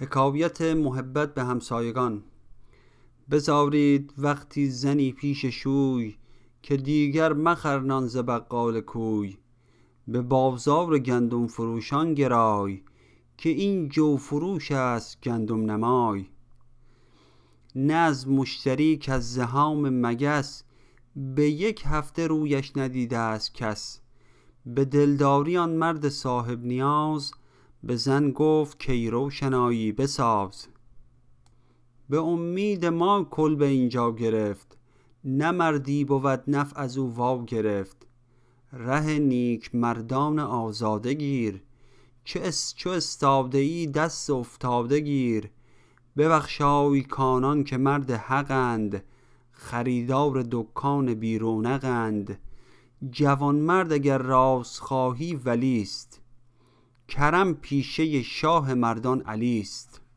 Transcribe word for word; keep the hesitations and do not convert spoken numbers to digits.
حکایت محبت به همسایگان. بزارید وقتی زنی پیش شوی، که دیگر مخر نان ز بقال کوی. به بازار گندم فروشان گرای، که این جو فروش است گندم نمای. نه از مشتری که از زحام مگس، به یک هفته رویش ندیده است کس. به دلداری آن مرد صاحب نیاز، به زن گفت که روشنایی بساز. به امید ما کل به اینجا گرفت، نه مردی بود نفع از او واو گرفت. ره نیک مردان آزاده گیر، چه اس چو استاده ای دست افتاده گیر. ببخشای کانان که مرد حقند، خریدار دکان بی رونقند. جوان مرد اگر راست خواهی ولیست، کرم پیشه شاه مردان علیست.